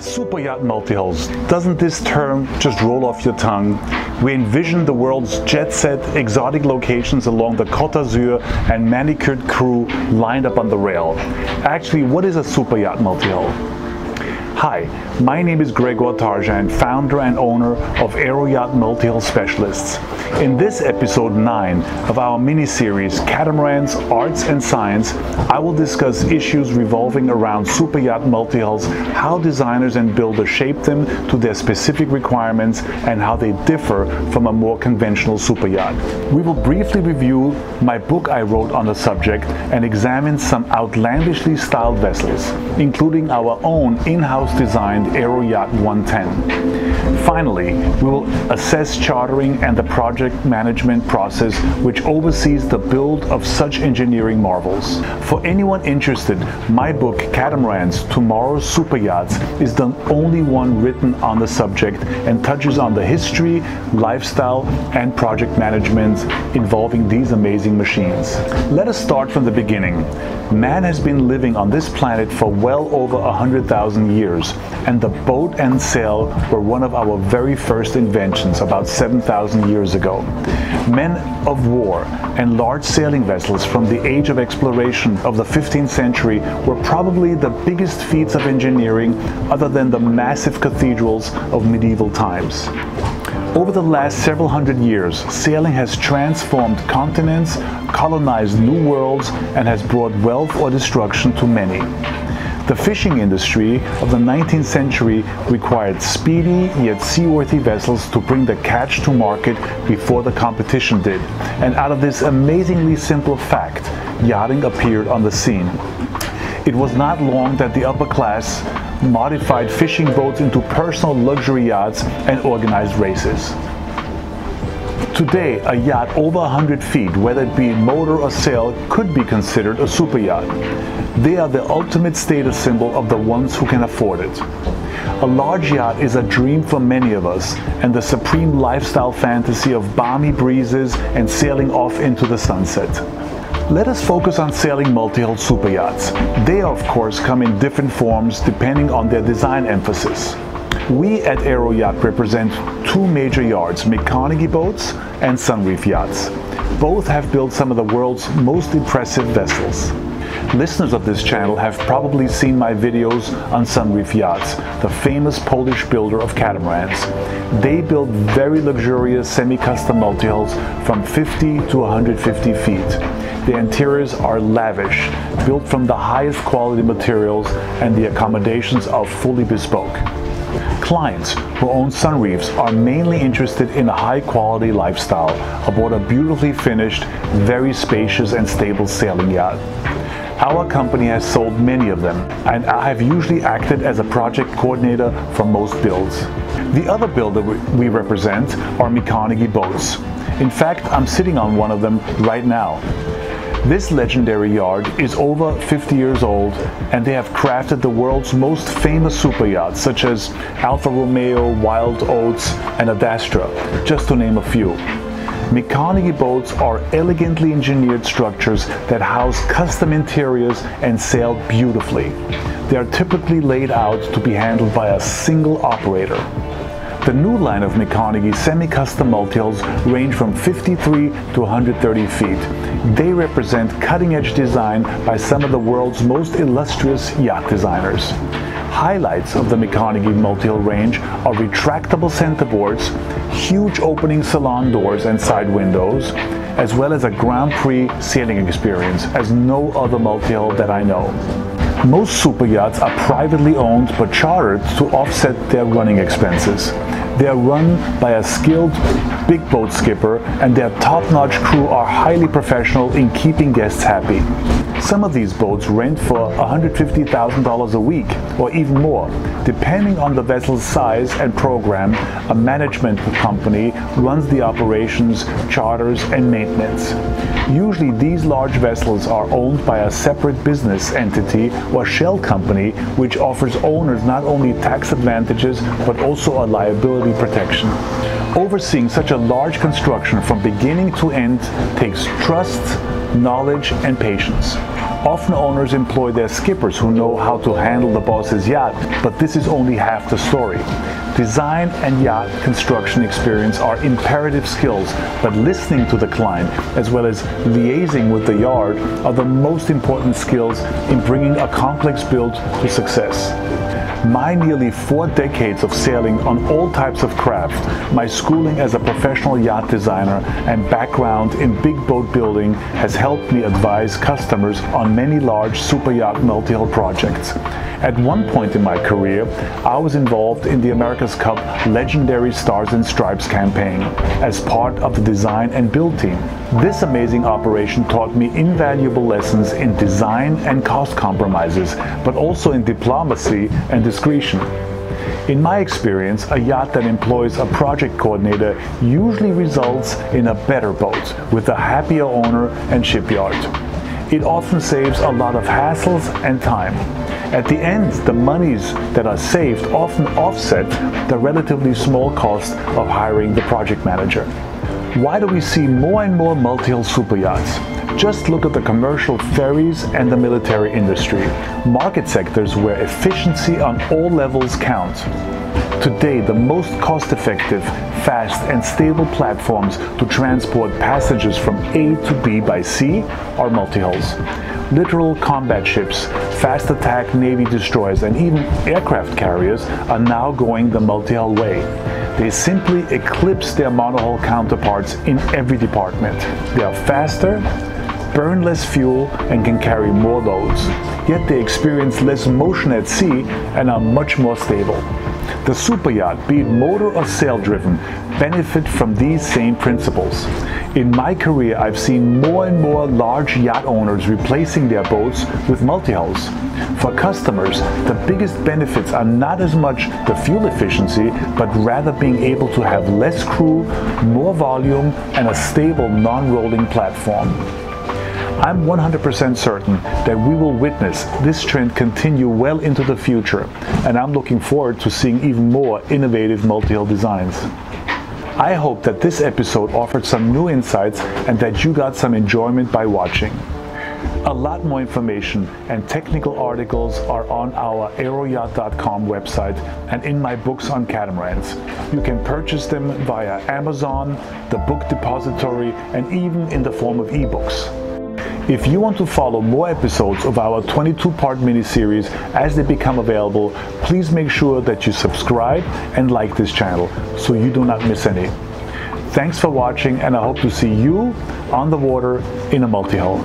Super yacht multi-hulls. Doesn't this term just roll off your tongue? We envision the world's jet-set, exotic locations along the Côte d'Azur and manicured crew lined up on the rail. Actually, what is a super yacht multi-hull? Hi, my name is Gregoire, founder and owner of Aeroyacht Multihull Specialists. In this episode 9 of our mini-series Catamarans, Arts and Science, I will discuss issues revolving around superyacht multihulls, how designers and builders shape them to their specific requirements and how they differ from a more conventional superyacht. We will briefly review my book I wrote on the subject and examine some outlandishly styled vessels, including our own in-house designed Aeroyacht 110. Finally, we will assess chartering and the project management process which oversees the build of such engineering marvels. For anyone interested, my book Catamarans, Tomorrow's Superyachts is the only one written on the subject and touches on the history, lifestyle and project management involving these amazing machines. Let us start from the beginning. Man has been living on this planet for well over 100,000 years. And the boat and sail were one of our very first inventions about 7,000 years ago. Men of war and large sailing vessels from the age of exploration of the 15th century were probably the biggest feats of engineering other than the massive cathedrals of medieval times. Over the last several hundred years, sailing has transformed continents, colonized new worlds, and has brought wealth or destruction to many. The fishing industry of the 19th century required speedy yet seaworthy vessels to bring the catch to market before the competition did, and out of this amazingly simple fact, yachting appeared on the scene. It was not long that the upper class modified fishing boats into personal luxury yachts and organized races. Today, a yacht over 100 feet, whether it be motor or sail, could be considered a superyacht. They are the ultimate status symbol of the ones who can afford it. A large yacht is a dream for many of us, and the supreme lifestyle fantasy of balmy breezes and sailing off into the sunset. Let us focus on sailing multi-hull superyachts. They, of course, come in different forms depending on their design emphasis. We at Aeroyacht represent two major yards, McConaghy Boats and Sunreef Yachts. Both have built some of the world's most impressive vessels. Listeners of this channel have probably seen my videos on Sunreef Yachts, the famous Polish builder of catamarans. They build very luxurious semi-custom multihulls from 50 to 150 feet. The interiors are lavish, built from the highest quality materials, and the accommodations are fully bespoke. Clients who own Sunreefs are mainly interested in a high-quality lifestyle aboard a beautifully finished, very spacious and stable sailing yacht. Our company has sold many of them, and I have usually acted as a project coordinator for most builds. The other builder we represent are McConaghy Boats. In fact, I'm sitting on one of them right now. This legendary yard is over 50 years old, and they have crafted the world's most famous superyachts such as Alfa Romeo, Wild Oats and Adastra, just to name a few. McConaghy Boats are elegantly engineered structures that house custom interiors and sail beautifully. They are typically laid out to be handled by a single operator. The new line of McConaghy semi-custom multihulls range from 53 to 130 feet. They represent cutting-edge design by some of the world's most illustrious yacht designers. Highlights of the McConaghy multihull range are retractable centerboards, huge opening salon doors and side windows, as well as a Grand Prix sailing experience, as no other multihull that I know. Most superyachts are privately owned but chartered to offset their running expenses. They are run by a skilled big boat skipper, and their top-notch crew are highly professional in keeping guests happy. Some of these boats rent for $150,000 a week or even more, depending on the vessel's size and program. A management company runs the operations, charters and maintenance. Usually these large vessels are owned by a separate business entity or shell company, which offers owners not only tax advantages but also a liability protection. Overseeing such a large construction from beginning to end takes trust, knowledge and patience. Often owners employ their skippers who know how to handle the boss's yacht, but this is only half the story. Design and yacht construction experience are imperative skills, but listening to the client as well as liaising with the yard are the most important skills in bringing a complex build to success. My nearly 4 decades of sailing on all types of craft, my schooling as a professional yacht designer, and background in big boat building has helped me advise customers on many large super yacht multi-hull projects. At one point in my career, I was involved in the America's Cup legendary Stars and Stripes campaign as part of the design and build team. This amazing operation taught me invaluable lessons in design and cost compromises, but also in diplomacy and discretion. In my experience, a yacht that employs a project coordinator usually results in a better boat with a happier owner and shipyard. It often saves a lot of hassles and time. At the end, the monies that are saved often offset the relatively small cost of hiring the project manager. Why do we see more and more multi-hull superyachts? Just look at the commercial ferries and the military industry, market sectors where efficiency on all levels counts. Today, the most cost-effective, fast and stable platforms to transport passengers from A to B by sea are multi-hulls. Literal combat ships, fast attack Navy destroyers and even aircraft carriers are now going the multi-hull way. They simply eclipse their monohull counterparts in every department. They are faster, burn less fuel and can carry more loads. Yet they experience less motion at sea and are much more stable. The superyacht, be it motor or sail driven, benefit from these same principles. In my career, I've seen more and more large yacht owners replacing their boats with multi-hulls. For customers, the biggest benefits are not as much the fuel efficiency, but rather being able to have less crew, more volume, and a stable non-rolling platform. I'm 100% certain that we will witness this trend continue well into the future, and I'm looking forward to seeing even more innovative multi-hull designs. I hope that this episode offered some new insights and that you got some enjoyment by watching. A lot more information and technical articles are on our aeroyacht.com website and in my books on catamarans. You can purchase them via Amazon, the Book Depository, and even in the form of ebooks. If you want to follow more episodes of our 22-part miniseries as they become available, please make sure that you subscribe and like this channel so you do not miss any. Thanks for watching, and I hope to see you on the water in a multi-hull.